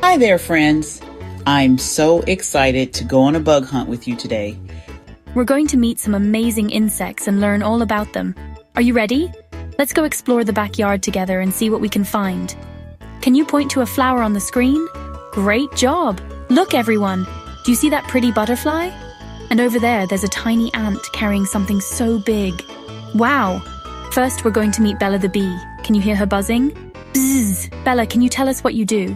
Hi there, friends. I'm so excited to go on a bug hunt with you today. We're going to meet some amazing insects and learn all about them. Are you ready? Let's go explore the backyard together and see what we can find. Can you point to a flower on the screen? Great job! Look, everyone! Do you see that pretty butterfly? And over there, there's a tiny ant carrying something so big. Wow! First, we're going to meet Bella the bee. Can you hear her buzzing? Bzzz! Bella, can you tell us what you do?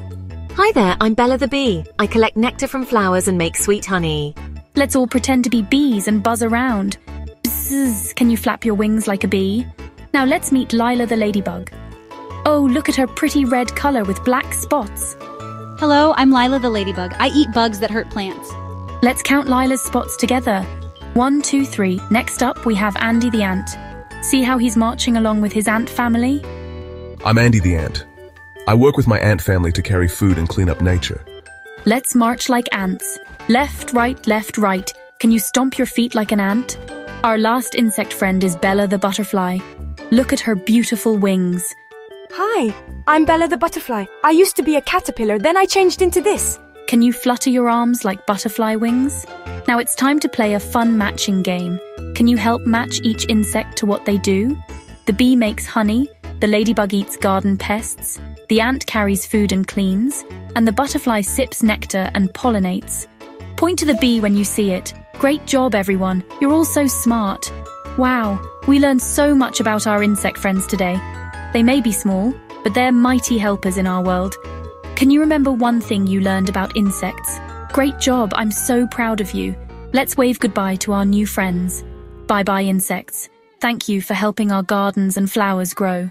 Hi there, I'm Bella the bee. I collect nectar from flowers and make sweet honey. Let's all pretend to be bees and buzz around. Bzzz! Can you flap your wings like a bee? Now let's meet Lila the ladybug. Oh, look at her pretty red color with black spots. Hello, I'm Lila the ladybug. I eat bugs that hurt plants. Let's count Lila's spots together. 1, 2, 3. Next up, we have Andy the ant. See how he's marching along with his ant family? I'm Andy the ant. I work with my ant family to carry food and clean up nature. Let's march like ants. Left, right, left, right. Can you stomp your feet like an ant? Our last insect friend is Bella the butterfly. Look at her beautiful wings. Hi, I'm Bella the butterfly. I used to be a caterpillar, then I changed into this. Can you flutter your arms like butterfly wings? Now it's time to play a fun matching game. Can you help match each insect to what they do? The bee makes honey, the ladybug eats garden pests, the ant carries food and cleans, and the butterfly sips nectar and pollinates. Point to the bee when you see it. Great job, everyone. You're all so smart. Wow, we learned so much about our insect friends today. They may be small, but they're mighty helpers in our world. Can you remember one thing you learned about insects? Great job, I'm so proud of you. Let's wave goodbye to our new friends. Bye-bye, insects. Thank you for helping our gardens and flowers grow.